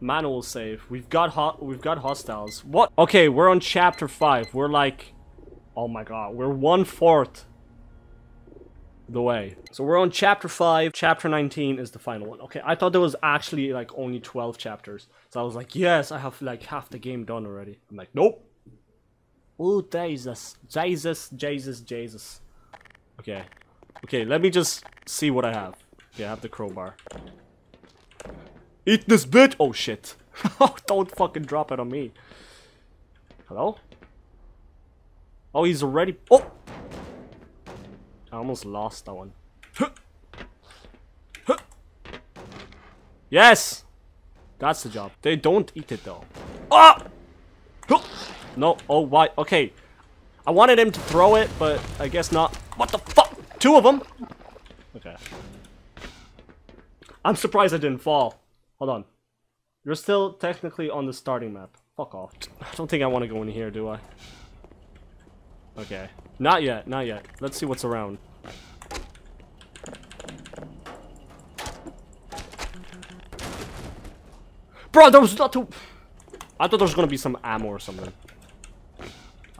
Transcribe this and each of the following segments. Manual save. We've got hostiles. What? Okay, we're on chapter 5. We're like, oh my god, we're 1/4 the way. So we're on chapter 5. Chapter 19 is the final one. Okay, I thought there was actually like only 12 chapters. So I was like, yes, I have like half the game done already. I'm like, nope. Oh, Jesus. Jesus, Jesus, Jesus. Okay. Okay, let me just see what I have. Okay, I have the crowbar. Eat this bitch! Oh, shit. Don't fucking drop it on me. Hello? Oh, he's already... Oh! I almost lost that one. Yes! That's the job. They don't eat it, though. Oh! No, oh, why? Okay. I wanted him to throw it, but I guess not. What the fuck? Two of them? Okay. I'm surprised I didn't fall. Hold on. You're still technically on the starting map. Fuck off. I don't think I want to go in here, do I? Okay. Not yet, not yet. Let's see what's around. Bro, there was not too... I thought there was gonna be some ammo or something.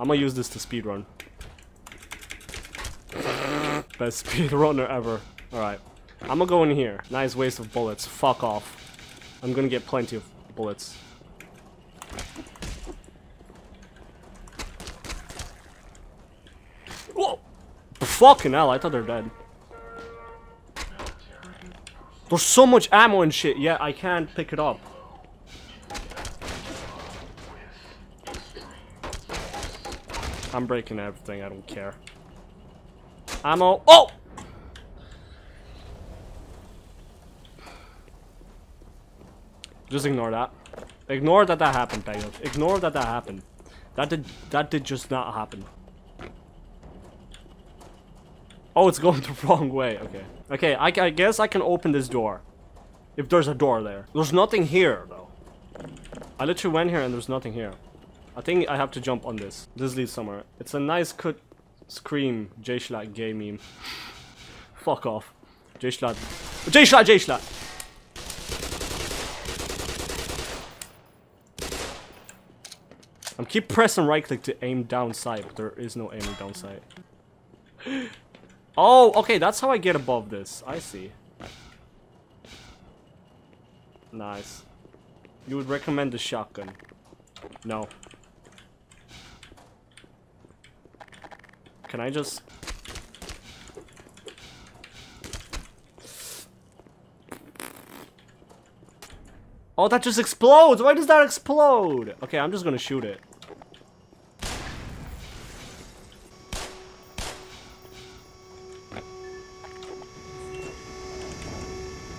I'm gonna use this to speedrun. Best speedrunner ever. Alright. I'm gonna go in here. Nice waste of bullets. Fuck off. I'm gonna get plenty of bullets. Whoa! Fucking hell, I thought they're dead. There's so much ammo and shit, yeah, I can't pick it up. I'm breaking everything, I don't care. Ammo. Oh! Just ignore that. Ignore that that happened, Taylor. Ignore that that happened. That did just not happen. Oh, it's going the wrong way. Okay. Okay, I guess I can open this door. If there's a door there. There's nothing here, though. I literally went here and there's nothing here. I think I have to jump on this. This leads somewhere. It's a nice cut scream J-Schlat gay meme. Fuck off. J-Schlat. J-Schlat, J-Schlat! I'm keep pressing right click to aim down sight, but there is no aiming down sight. Oh, okay, that's how I get above this. I see. Nice. You would recommend the shotgun? No. Can I just... Oh, that just explodes! Why does that explode? Okay, I'm just gonna shoot it.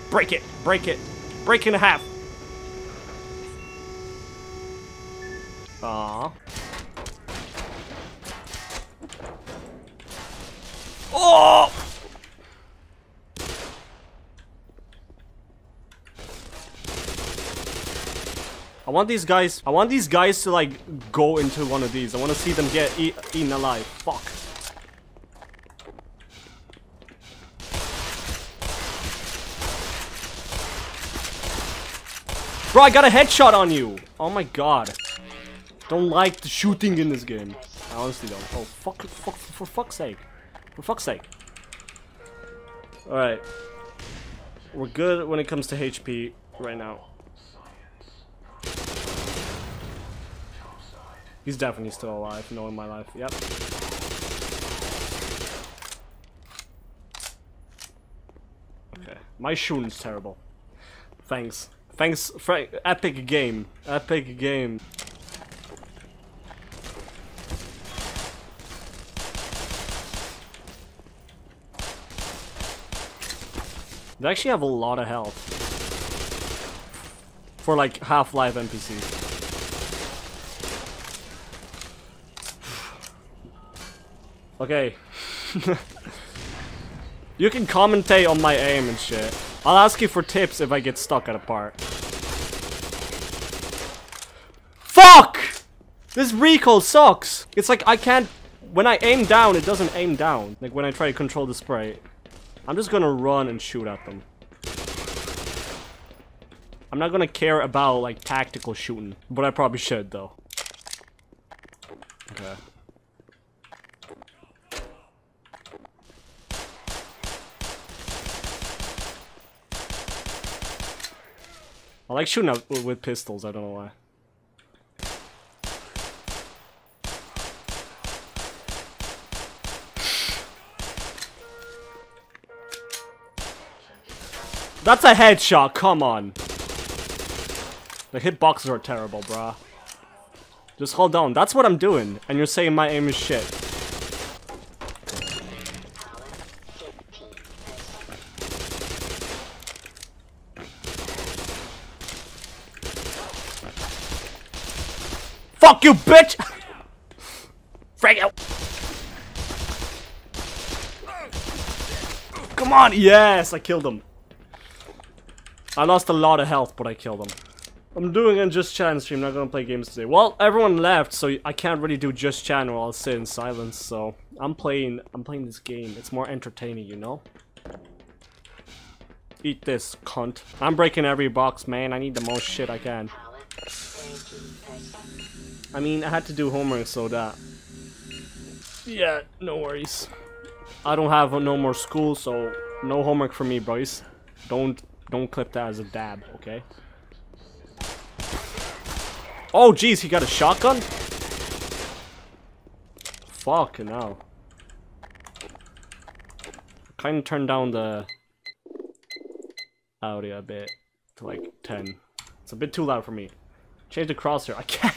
Break it! Break it! Break it in half! Aww. Oh! I want these guys to like go into one of these. I want to see them get eaten alive. Fuck. Bro, I got a headshot on you. Oh my god. Don't like the shooting in this game. I honestly don't. Oh fuck, fuck, for fuck's sake. For fuck's sake. Alright. We're good when it comes to HP right now. He's definitely still alive, knowing my life. Yep. Okay. My shooting's terrible. Thanks. Thanks, Frank. Epic game. Epic game. They actually have a lot of health for like Half-Life NPCs. Okay, you can commentate on my aim and shit. I'll ask you for tips if I get stuck at a part. Fuck! This recoil sucks. It's like I can't. When I aim down, it doesn't aim down. Like when I try to control the spray. I'm just gonna run and shoot at them. I'm not gonna care about like tactical shooting, but I probably should though. Okay. I like shooting out with pistols, I don't know why. That's a headshot, come on. The hitboxes are terrible, brah. Just hold on, that's what I'm doing, and you're saying my aim is shit. Fuck you, bitch! Frag out! Come on! Yes, I killed him. I lost a lot of health, but I killed him. I'm doing a just chat stream, not gonna play games today. Well, everyone left, so I can't really do just chat while I sit in silence, so... I'm playing this game. It's more entertaining, you know? Eat this, cunt. I'm breaking every box, man. I need the most shit I can. I mean, I had to do homework, so that... Yeah, no worries. I don't have no more school, so no homework for me, boys. Don't clip that as a dab, okay? Oh, jeez, he got a shotgun? Fucking hell. Kind of turned down the audio a bit to like 10. It's a bit too loud for me. Change the crosshair. I can't.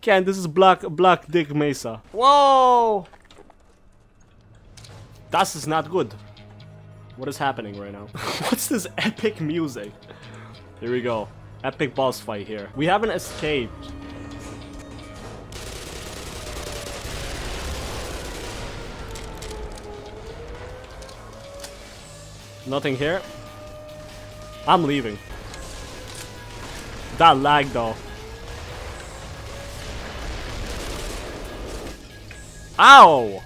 Can't. This is Black Dick Mesa. Whoa! That is not good. What is happening right now? What's this epic music? Here we go. Epic boss fight here. We haven't escaped. Nothing here. I'm leaving. That lag though. Ow!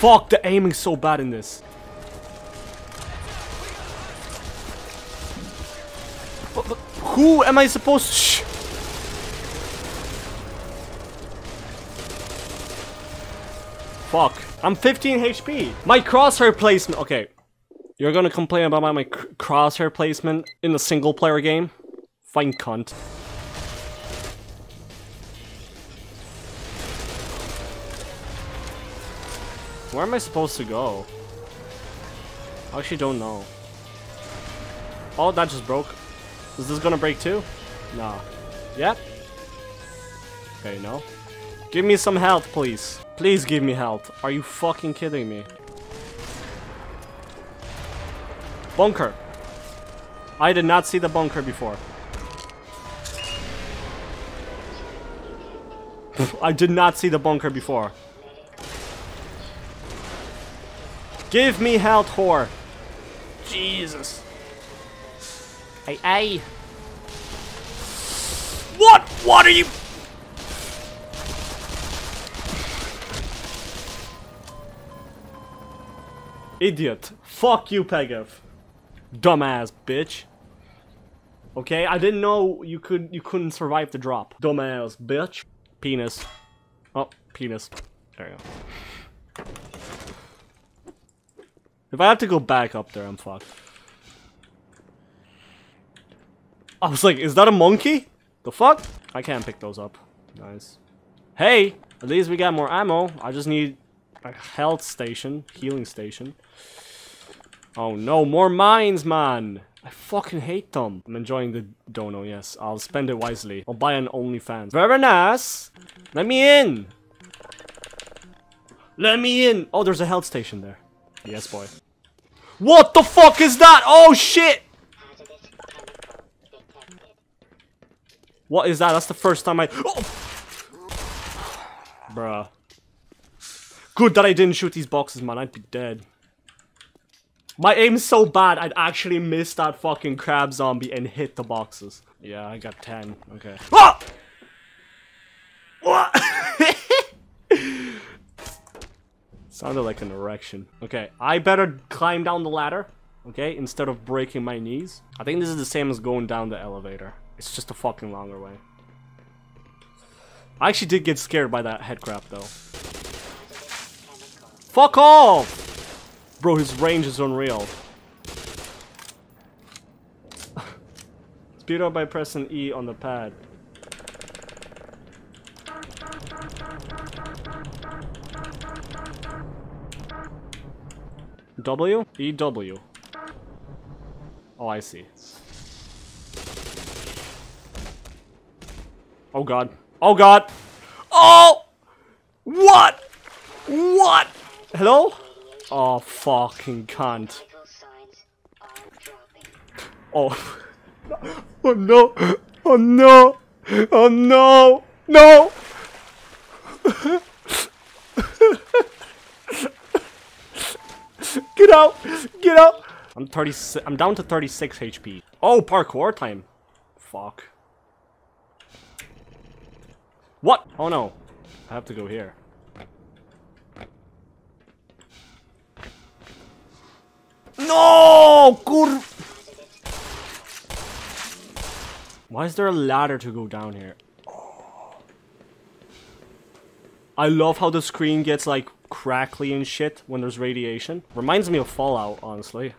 Fuck, the aiming's so bad in this. But who am I supposed to shoot? Fuck. I'm 15 HP. My crosshair placement. Okay. You're gonna complain about my crosshair placement in a single player game? Fine, cunt. Where am I supposed to go? I actually don't know. Oh, that just broke. Is this gonna break too? Nah. Yep. Okay, no. Give me some health, please. Please give me health. Are you fucking kidding me? Bunker. I did not see the bunker before. I did not see the bunker before. Give me health, whore. Jesus. Hey, hey. What? What are you? Idiot. Fuck you, Pegav. Dumbass bitch. Okay, I didn't know you couldn't survive the drop. Dumbass bitch. Penis. Oh, penis. There you go. If I have to go back up there, I'm fucked. I was like, is that a monkey? The fuck? I can't pick those up. Nice. Hey, at least we got more ammo. I just need a health station, healing station. Oh no, more mines, man! I fucking hate them. I'm enjoying the dono, yes. I'll spend it wisely. I'll buy an OnlyFans. Very nice! Let me in! Let me in! Oh, there's a health station there. Yes, boy. What the fuck is that? Oh, shit! What is that? That's the first time I... Oh! Bruh. Good that I didn't shoot these boxes, man. I'd be dead. My aim's so bad, I'd actually miss that fucking crab zombie and hit the boxes. Yeah, I got 10. Okay. Oh! What? Sounded like an erection. Okay, I better climb down the ladder, okay, instead of breaking my knees. I think this is the same as going down the elevator. It's just a fucking longer way. I actually did get scared by that head crap, though. Fuck off! Bro, his range is unreal. Speed up by pressing E on the pad. W? E, W. Oh, I see. Oh god. Oh god! Oh! What? What? Hello? Oh, fucking cunt. Oh. Oh no! Oh no! Oh no! No! Get out! Get out! I'm 36. I'm down to 36 HP. Oh, parkour time. Fuck. What? Oh no. I have to go here. No! Curve. Why is there a ladder to go down here? Oh. I love how the screen gets like crackly and shit when there's radiation. Reminds me of Fallout, honestly.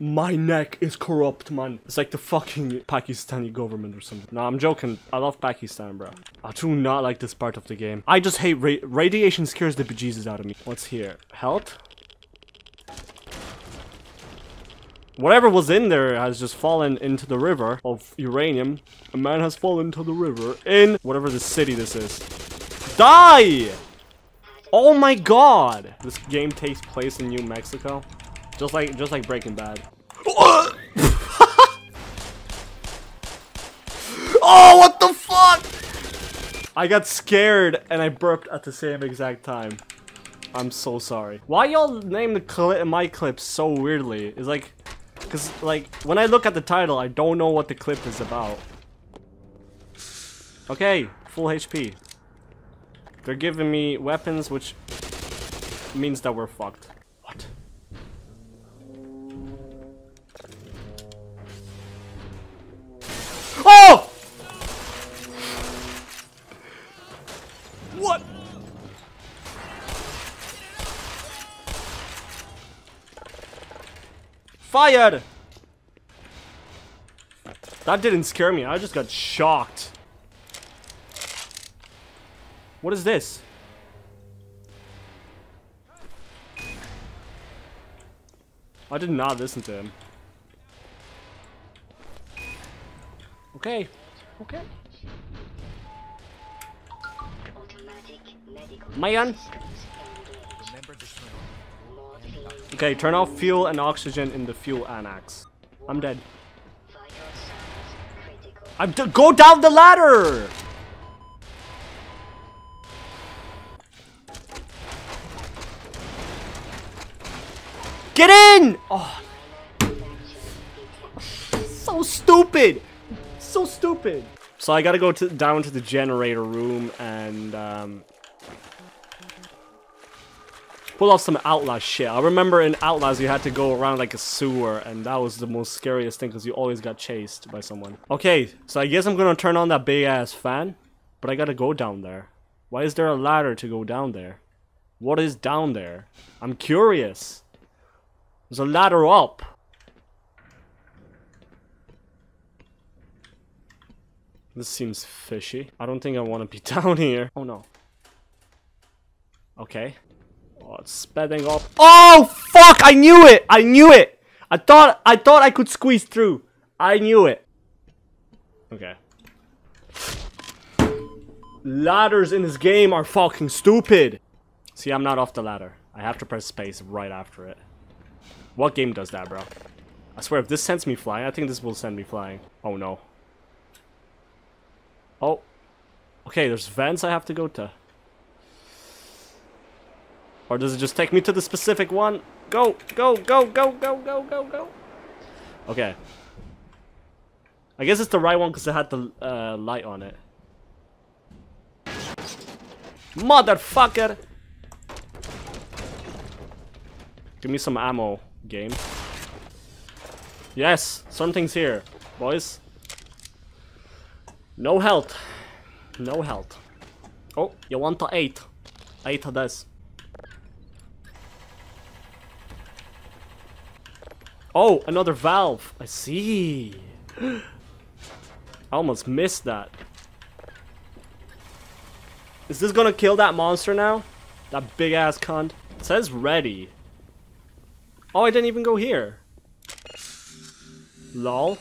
My neck is corrupt, man. It's like the fucking Pakistani government or something. No, I'm joking. I love Pakistan, bro. I do not like this part of the game. I just hate radiation scares the bejesus out of me. What's here? Health? Whatever was in there has just fallen into the river of uranium. A man has fallen into the river in whatever the city this is. Die! Oh my god! This game takes place in New Mexico. Just like Breaking Bad. Oh, what the fuck! I got scared and I burped at the same exact time. I'm so sorry. Why y'all name the my clip so weirdly? It's like... Cause like when I look at the title, I don't know what the clip is about. Okay, full HP. They're giving me weapons, which means that we're fucked. What? Oh! What? Fired! That didn't scare me, I just got shocked. What is this? I did not listen to him. Okay, okay. Mayan! Okay, turn off fuel and oxygen in the fuel annex. I'm dead. I'm dead. Go down the ladder! Get in! Oh. So stupid! So stupid! So I gotta go down to the generator room and... pull off some Outlast shit. I remember in Outlast you had to go around like a sewer and that was the most scariest thing because you always got chased by someone. Okay, so I guess I'm gonna turn on that big ass fan, but I gotta go down there. Why is there a ladder to go down there? What is down there? I'm curious. There's a ladder up. This seems fishy. I don't think I want to be down here. Oh no. Okay. Oh, it's speeding up. Oh fuck! I knew it! I knew it! I thought I could squeeze through. I knew it. Okay. Ladders in this game are fucking stupid. See, I'm not off the ladder. I have to press space right after it. What game does that, bro? I swear, if this sends me flying, I think this will send me flying. Oh no. Oh. Okay, there's vents I have to go to. Or does it just take me to the specific one? Go, go, go, go, go, go, go, go. Okay. I guess it's the right one because it had the light on it. Motherfucker! Give me some ammo, game. Yes, something's here, boys. No health. No health. Oh, you want to eat. Eat this. Oh, another valve. I see. I almost missed that. Is this gonna kill that monster now? That big ass cunt. It says ready. Oh, I didn't even go here. Lol.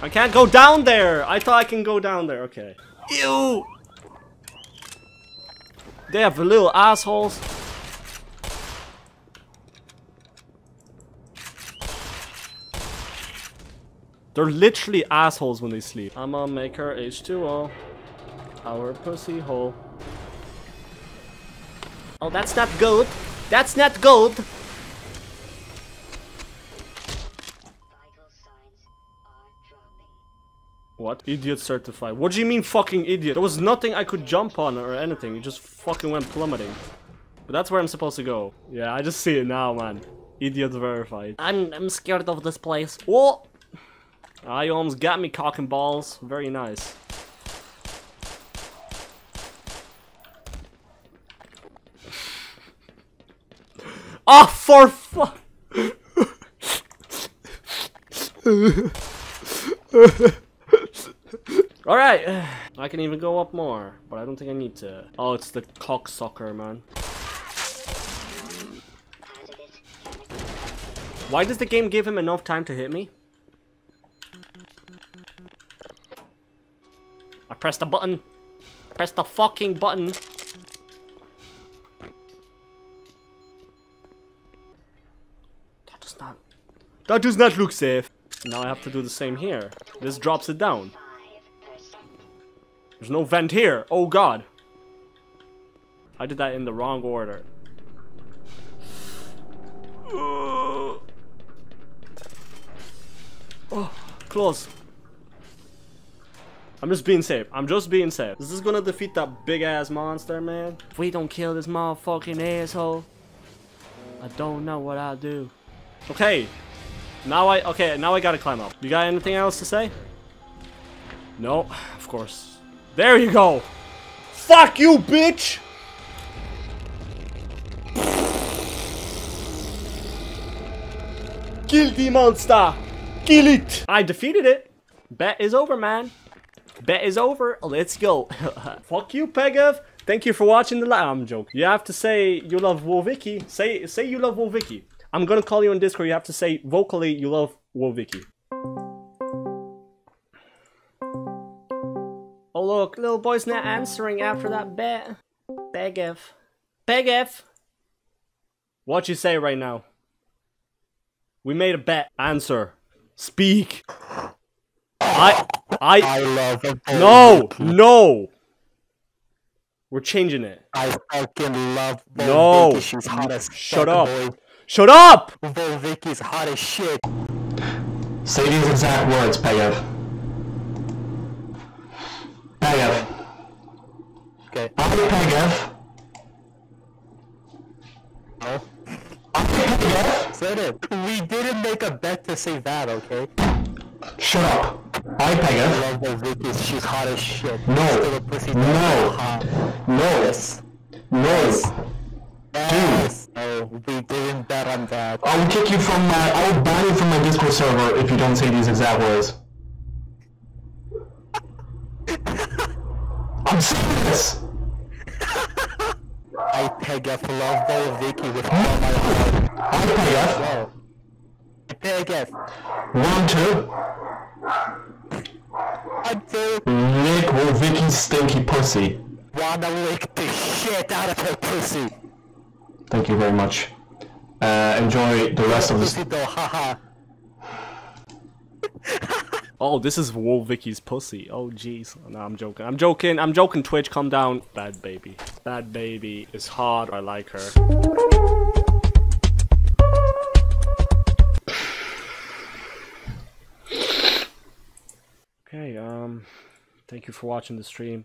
I can't go down there. I thought I can go down there. Okay. Ew. They have little assholes. They're literally assholes when they sleep. I'ma make her H2O. Our pussy hole. Oh, that's not good. That's not gold. What? Idiot certified. What do you mean fucking idiot? There was nothing I could jump on or anything. It just fucking went plummeting. But that's where I'm supposed to go. Yeah, I just see it now, man. Idiot verified. I'm scared of this place. Whoa! Ah, you almost got me, cock and balls. Very nice. Oh, for fuck! Alright, I can even go up more, but I don't think I need to. Oh, it's the cocksucker, man. Why does the game give him enough time to hit me? I pressed the button. Press the fucking button. That does not look safe. Now I have to do the same here. This drops it down. There's no vent here. Oh god. I did that in the wrong order. Oh, close. I'm just being safe. I'm just being safe. Is this gonna defeat that big ass monster, man? If we don't kill this motherfucking asshole, I don't know what I'll do. Okay. Now I gotta climb up. You got anything else to say? No, of course. There you go! Fuck you, bitch! Kill the monster! Kill it! I defeated it! Bet is over, man. Bet is over. Let's go. Fuck you, Pegav. Thank you for watching the live. I'm joking. You have to say you love Wolviki. Say you love Wolviki. I'm gonna call you on Discord. You have to say vocally you love Wolviki. Oh look, little boy's not answering after that bet. Pegav. Pegav! What you say right now? We made a bet. Answer. Speak. I love it. No! No! We're changing it. I fucking love Wolviki. No! She's hot as fuck. Shut up. Boy. Shut up! Wolviki's hot as shit. Say these exact words, Pegav. Pegav. Okay. I'm Pegav. No. I'm Pegav. Say it. We didn't make a bet to say that, okay? Shut up. I'm Pegav. I love Wolviki. She's hot as shit. No. Pussy no. Hot. No. Yes. No. Yes. Yes. Dude. No, we didn't bet on that. I will kick you from my- I will ban you from my Discord server if you don't say these exact words. I'm serious! I Pegav love Wolviki with all my heart. I Pegav. I Pegav. 1, 2. I'm two. Lick Wolviki's stinky pussy. Wanna lick the shit out of her pussy. Thank you very much. Enjoy the rest of this. Oh, this is Wolviki's pussy. Oh, jeez. No, I'm joking. I'm joking. I'm joking, Twitch. Calm down. Bhad Baby. Bhad Baby is hard. I like her. Okay, Thank you for watching the stream.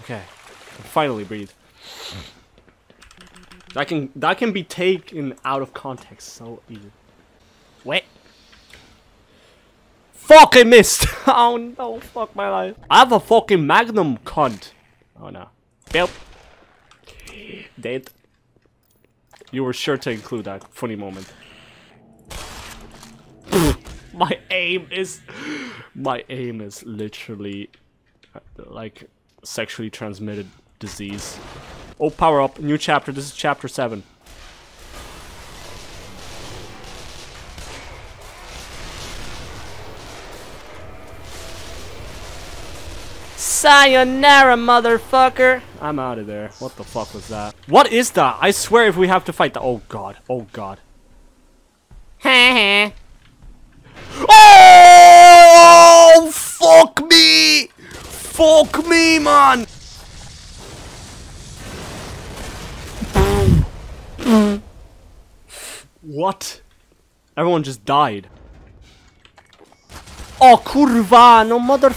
Okay, finally breathe. That can be taken out of context so easy. Wait. Fucking missed! Oh no, fuck my life. I have a fucking magnum, cunt. Oh no. Yep. Dead. You were sure to include that funny moment. My aim is literally like sexually transmitted disease. Oh, power up, new chapter. This is chapter 7. Sayonara, motherfucker! I'm out of there. What the fuck was that? What is that? I swear if we have to fight that— oh god. Oh god. Heh. Oh! Fuck me! Fuck me, man! What? Everyone just died. Oh, kurwa! No mother...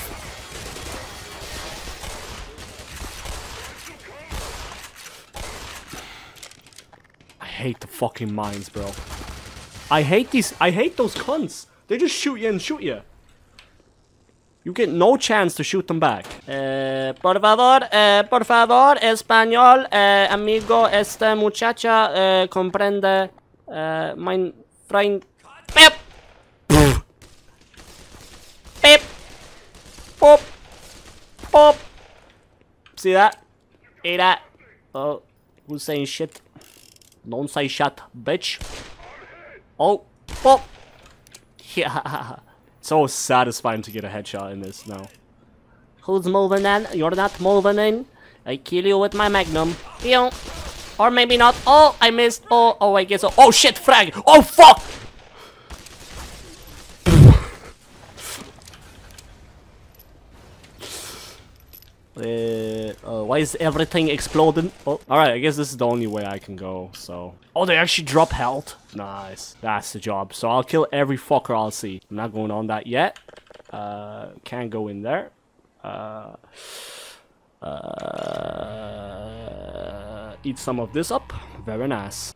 I hate the fucking mines, bro. I hate these. I hate those cunts. They just shoot you and shoot you. You get no chance to shoot them back. Por favor, español, amigo, este muchacha comprende, mein friend. Pip. Pip. Pop. Pop. See that? Eat that. Oh, who's saying shit? Don't say shut, bitch. Oh, oh. Yeah. So satisfying to get a headshot in this now. Who's moving in? You're not moving in. I kill you with my magnum. Pew. Or maybe not. Oh, I missed. Oh, oh, I guess so. Oh, shit, frag. Oh, fuck. Why is everything exploding? Oh, alright, I guess this is the only way I can go, so... Oh, they actually drop health? Nice. That's the job. So I'll kill every fucker I'll see. I'm not going on that yet. Can't go in there. Eat some of this up. Very nice.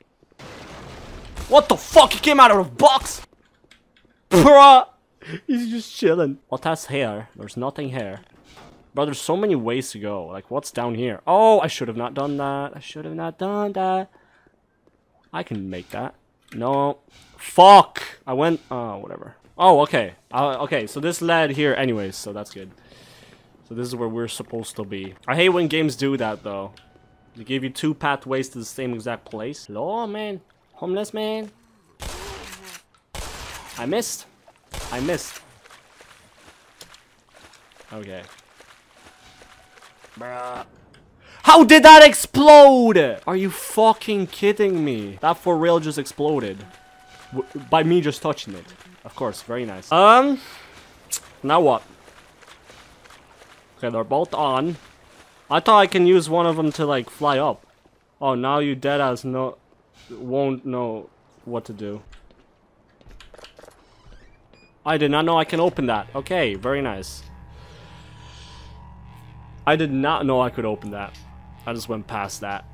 What the fuck? He came out of the box? Bruh! He's just chilling. What has hair? There's nothing here. Bro, there's so many ways to go. Like, what's down here? Oh, I should have not done that. I should have not done that. I can make that. No. Fuck! I went... Oh, whatever. Oh, okay. Okay, so this led here anyways, so that's good. So this is where we're supposed to be. I hate when games do that, though. They give you two pathways to the same exact place. Hello, man. Homeless man. I missed. I missed. Okay. Bruh. How did that explode? Are you fucking kidding me? That for real just exploded. By me just touching it. Of course, very nice. Now what? Okay, they're both on. I thought I can use one of them to like fly up. Oh, now you deadass no won't know what to do. I did not know I can open that. Okay, very nice. I did not know I could open that. I just went past that.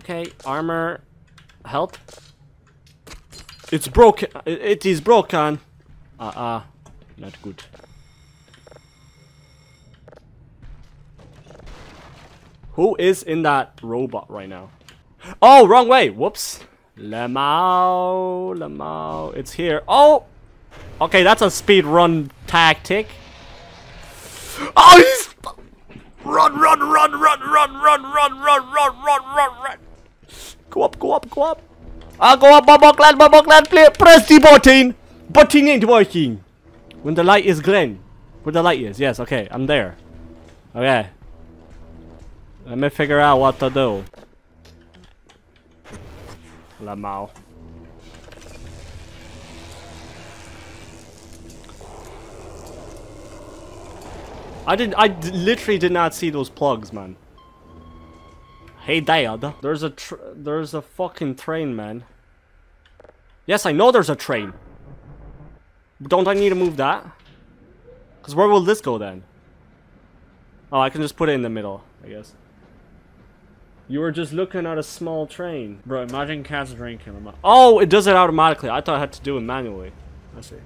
Okay, armor, help. It's broken. It is broken. Not good. Who is in that robot right now? Oh, wrong way. Whoops. Lemao, Lemao. It's here. Oh, okay. That's a speed run tactic. Oh, he's. Run, run, run, run, run, run, run, run, run, run, run, run. Go up, go up, go up. I'll go up, Bobo clan, press the button. Button ain't working. When the light is green. Where the light is, yes, okay, I'm there. Okay. Let me figure out what to do. Lamau. I literally did not see those plugs, man. Hey Dad, there's a fucking train, man. Yes, I know there's a train. Don't I need to move that? Because where will this go then? Oh, I can just put it in the middle, I guess. You were just looking at a small train. Bro, imagine cats drinking. Oh, it does it automatically. I thought I had to do it manually. I see.